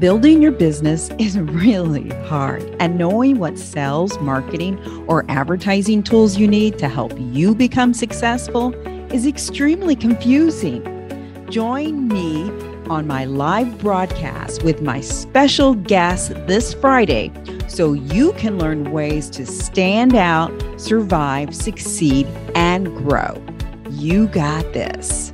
Building your business is really hard, and knowing what sales, marketing, or advertising tools you need to help you become successful is extremely confusing. Join me on my live broadcast with my special guest this Friday so you can learn ways to stand out, survive, succeed, and grow. You got this.